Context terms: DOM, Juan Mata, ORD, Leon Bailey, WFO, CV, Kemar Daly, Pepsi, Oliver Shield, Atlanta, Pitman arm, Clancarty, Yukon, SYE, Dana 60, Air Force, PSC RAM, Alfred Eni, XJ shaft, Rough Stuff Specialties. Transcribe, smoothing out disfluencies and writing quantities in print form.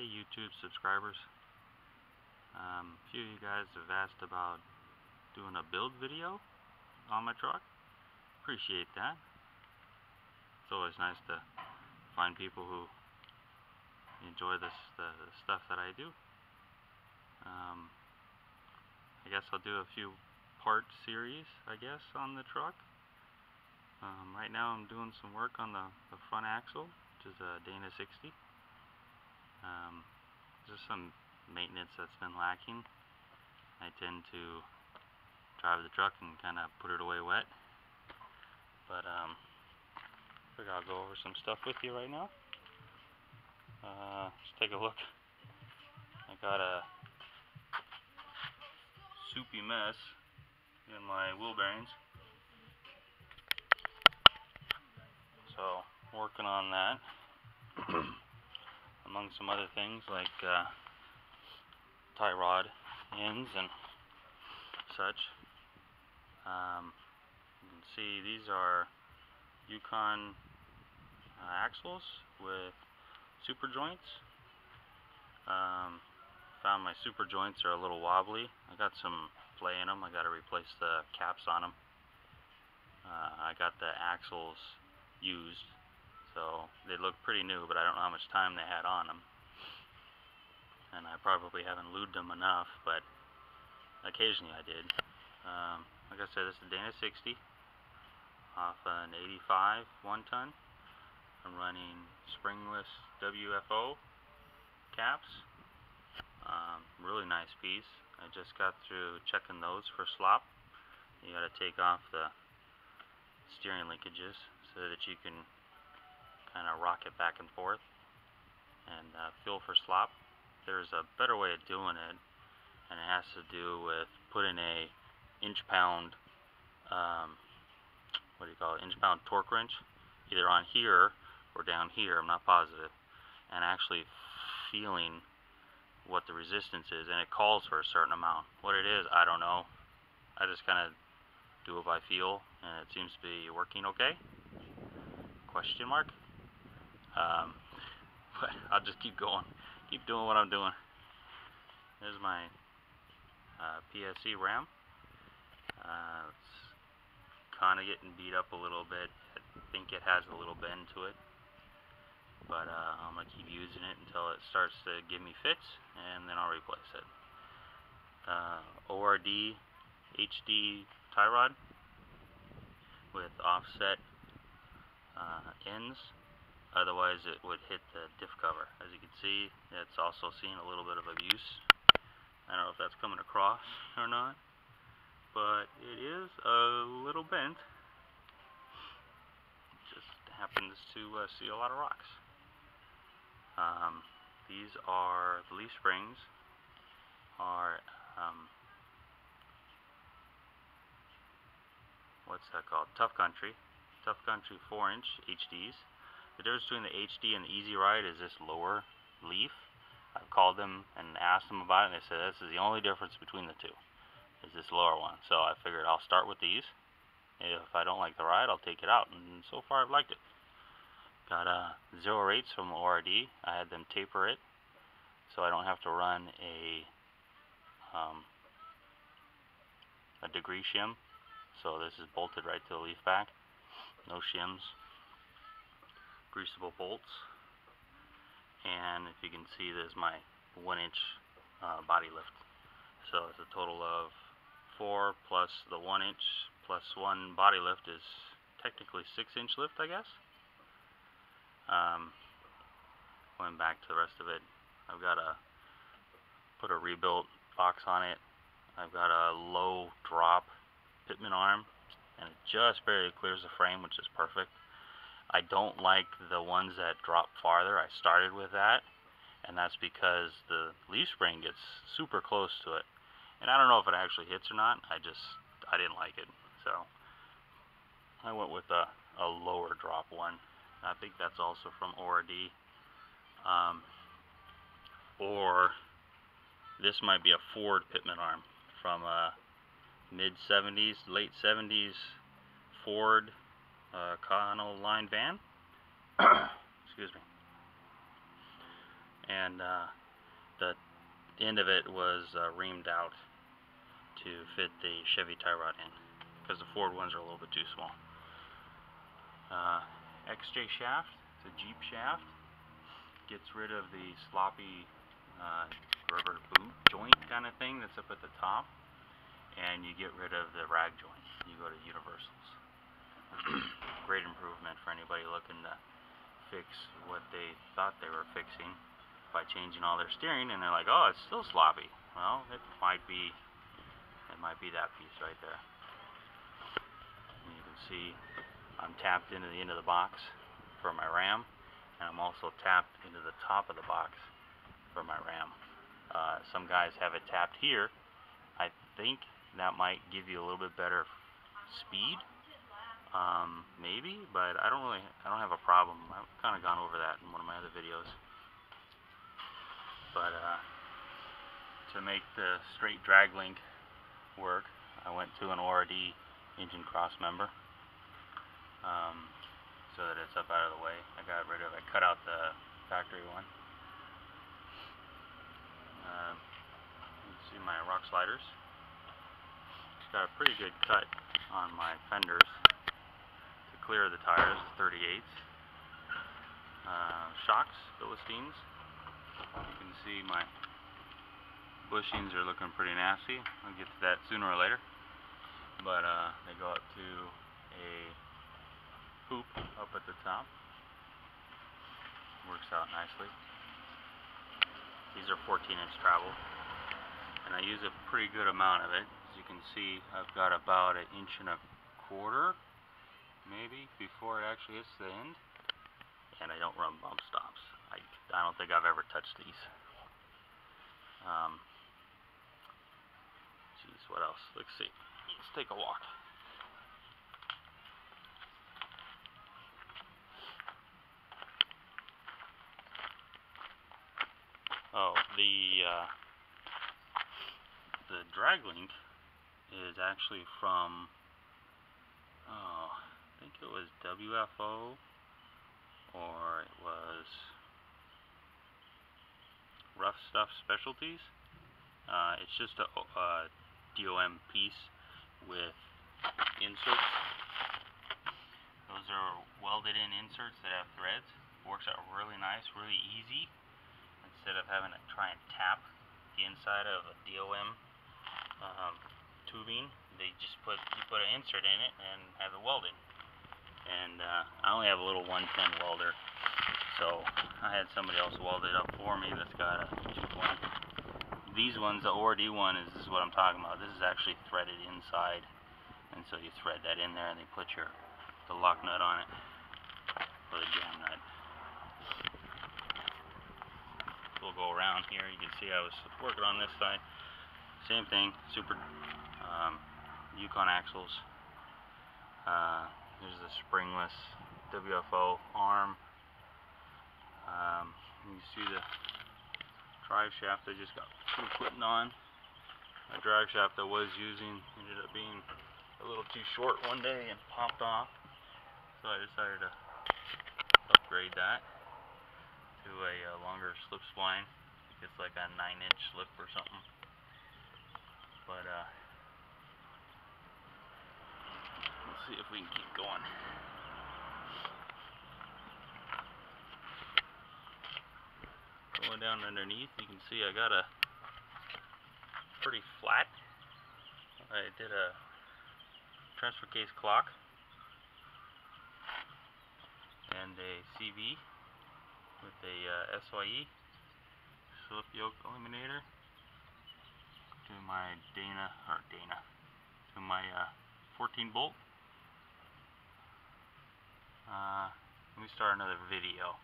Hey YouTube subscribers, a few of you guys have asked about doing a build video on my truck. Appreciate that. It's always nice to find people who enjoy the stuff that I do. I guess I'll do a few part series, I guess, on the truck. Right now I'm doing some work on the front axle, which is a Dana 60. Just some maintenance that's been lacking. I tend to drive the truck and kind of put it away wet, but I figure I'll go over some stuff with you right now. Let's take a look. I got a soupy mess in my wheel bearings, so working on that. Among some other things like tie rod ends and such. You can see these are Yukon axles with super joints. Found my super joints are a little wobbly. I got some play in them. I got to replace the caps on them. I got the axles used, so they look pretty new, but I don't know how much time they had on them, and I probably haven't lubed them enough, but occasionally I did. Like I said, this is a Dana 60 off an 85 1-ton. I'm running springless WFO caps. Really nice piece. I just got through checking those for slop. You gotta take off the steering linkages so that you can kind of rock it back and forth and feel for slop. There's a better way of doing it, and it has to do with putting a inch-pound inch-pound torque wrench either on here or down here, I'm not positive, and actually feeling what the resistance is, and it calls for a certain amount. What it is, I don't know. I just kind of do it by feel, and it seems to be working okay? Question mark? But I'll just keep going, keep doing what I'm doing. There's my PSC RAM. It's kind of getting beat up a little bit. I think it has a little bend to it, but I'm gonna keep using it until it starts to give me fits, and then I'll replace it. ORD HD tie rod with offset ends, otherwise it would hit the diff cover. As you can see, it's also seen a little bit of abuse. I don't know if that's coming across or not, but it is a little bent. Just happens to see a lot of rocks. These are the leaf springs, are what's that called? Tough Country 4-inch HDs. The difference between the HD and the Easy Ride is this lower leaf. I've called them and asked them about it, and they said this is the only difference between the two, is this lower one. So I figured I'll start with these. If I don't like the ride, I'll take it out, and so far I've liked it. Got 0 rates from the ORD. I had them taper it so I don't have to run a degree shim. So this is bolted right to the leaf back. No shims, greasable bolts, and if you can see, there's my 1-inch body lift. So it's a total of 4 plus the 1-inch plus 1 body lift is technically 6-inch lift, I guess. Going back to the rest of it, I've got to put a rebuilt box on it. I've got a low drop Pitman arm, and it just barely clears the frame, which is perfect. I don't like the ones that drop farther. I started with that, and that's because the leaf spring gets super close to it, and I don't know if it actually hits or not. I didn't like it, so I went with a lower drop one. I think that's also from ORD, or this might be a Ford Pitman arm from a mid-70s, late 70s Ford Connell line van. Excuse me. and the end of it was reamed out to fit the Chevy tie rod in, because the Ford ones are a little bit too small. XJ shaft, it's a Jeep shaft, gets rid of the sloppy rubber boot joint kind of thing that's up at the top, and you get rid of the rag joint. You go to universals. Great improvement for anybody looking to fix what they thought they were fixing by changing all their steering, and they're like, oh, it's still sloppy. Well, it might be that piece right there. And you can see I'm tapped into the end of the box for my RAM, and I'm also tapped into the top of the box for my RAM. Some guys have it tapped here. I think that might give you a little bit better speed. Maybe, but I don't have a problem. I've kind of gone over that in one of my other videos. But to make the straight drag link work, I went to an ORD engine cross member so that it's up out of the way. I cut out the factory one. You can see my rock sliders. It's got a pretty good cut on my fenders. Clear of the tires, 38s. Shocks, Philistines. You can see my bushings are looking pretty nasty. I'll get to that sooner or later. But they go up to a hoop up at the top. Works out nicely. These are 14-inch travel, and I use a pretty good amount of it. As you can see, I've got about 1.25 inches. Maybe before it actually hits the end, and I don't run bump stops. I don't think I've ever touched these. Geez, what else? Let's see. Let's take a walk. Oh, the drag link is actually from. Oh. I think it was WFO, or it was Rough Stuff Specialties. It's just a DOM piece with inserts. Those are welded in inserts that have threads. Works out really nice, really easy. Instead of having to try and tap the inside of a DOM tubing, you put an insert in it and have it welded. And I only have a little 110 welder, so I had somebody else weld it up for me that's got a 220. These ones, the ORD one, this is what I'm talking about. This is actually threaded inside, and so you thread that in there and they put the lock nut on it, or the jam nut. We'll go around here. You can see I was working on this side. Same thing, super Yukon axles. There's the springless WFO arm. You see the drive shaft I just got through putting on. My drive shaft I was using ended up being a little too short one day and popped off. So I decided to upgrade that to a longer slip spline. It's like a 9-inch slip or something. But see if we can keep going. Going down underneath, you can see I got a pretty flat. I did a transfer case clock and a CV with a SYE slip yoke eliminator to my Dana 14 bolt. Let me start another video.